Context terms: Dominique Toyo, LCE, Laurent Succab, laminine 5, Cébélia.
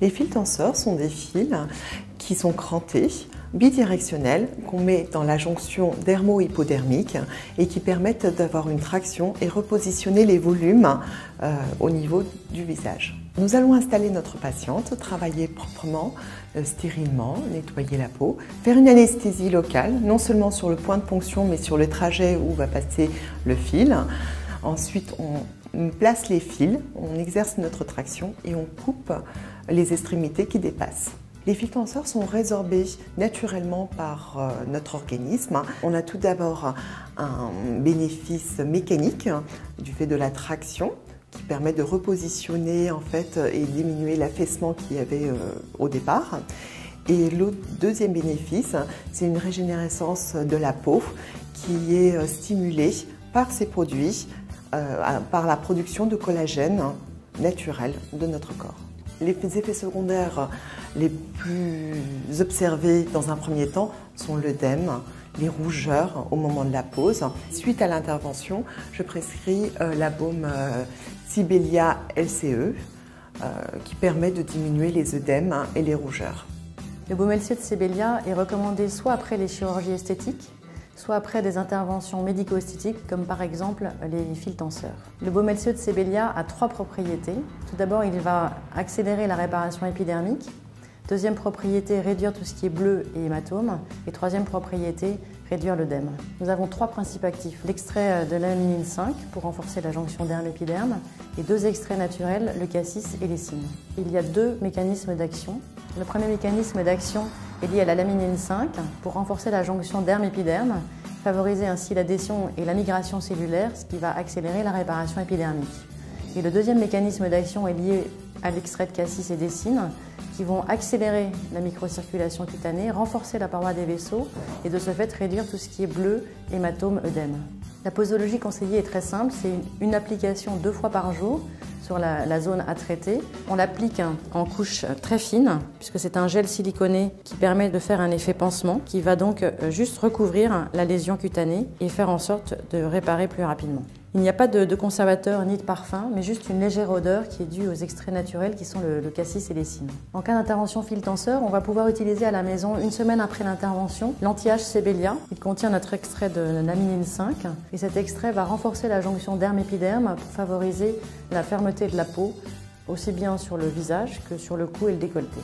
Les fils tenseurs sont des fils qui sont crantés, bidirectionnels, qu'on met dans la jonction dermo-hypodermique et qui permettent d'avoir une traction et repositionner les volumes au niveau du visage. Nous allons installer notre patiente, travailler proprement, stérilement, nettoyer la peau, faire une anesthésie locale, non seulement sur le point de ponction mais sur le trajet où va passer le fil. Ensuite, on place les fils, on exerce notre traction et on coupe les extrémités qui dépassent. Les fils tenseurs sont résorbés naturellement par notre organisme. On a tout d'abord un bénéfice mécanique du fait de la traction qui permet de repositionner en fait et diminuer l'affaissement qu'il y avait au départ. Et le deuxième bénéfice, c'est une régénérescence de la peau qui est stimulée par ces produits, par la production de collagène naturel de notre corps. Les effets secondaires les plus observés dans un premier temps sont l'œdème, les rougeurs au moment de la pose. Suite à l'intervention, je prescris la baume Cébélia LCE qui permet de diminuer les œdèmes et les rougeurs. Le baume LCE de Cébélia est recommandé soit après les chirurgies esthétiques, soit après des interventions médico-esthétiques comme par exemple les fils tenseurs. Le baume LCE de Cébélia a trois propriétés. Tout d'abord, il va accélérer la réparation épidermique. Deuxième propriété, réduire tout ce qui est bleu et hématome. Et troisième propriété, réduire l'œdème. Nous avons trois principes actifs. L'extrait de laminine 5 pour renforcer la jonction derme-épiderme et deux extraits naturels, le cassis et les cygnes. Il y a deux mécanismes d'action. Le premier mécanisme d'action est lié à la laminine 5 pour renforcer la jonction derme-épiderme, favoriser ainsi l'adhésion et la migration cellulaire, ce qui va accélérer la réparation épidermique. Et le deuxième mécanisme d'action est lié à l'extrait de cassis et des cygnes, qui vont accélérer la microcirculation cutanée, renforcer la paroi des vaisseaux et de ce fait réduire tout ce qui est bleu, hématome, œdème. La posologie conseillée est très simple, c'est une application 2 fois par jour sur la zone à traiter. On l'applique en couche très fine puisque c'est un gel siliconé qui permet de faire un effet pansement qui va donc juste recouvrir la lésion cutanée et faire en sorte de réparer plus rapidement. Il n'y a pas de conservateur ni de parfum, mais juste une légère odeur qui est due aux extraits naturels qui sont le cassis et les cygnes. En cas d'intervention fil tenseur, on va pouvoir utiliser à la maison, une semaine après l'intervention, l'anti-âge Cébélia. Il contient notre extrait de laminine 5 et cet extrait va renforcer la jonction derme-épiderme pour favoriser la fermeté de la peau, aussi bien sur le visage que sur le cou et le décolleté.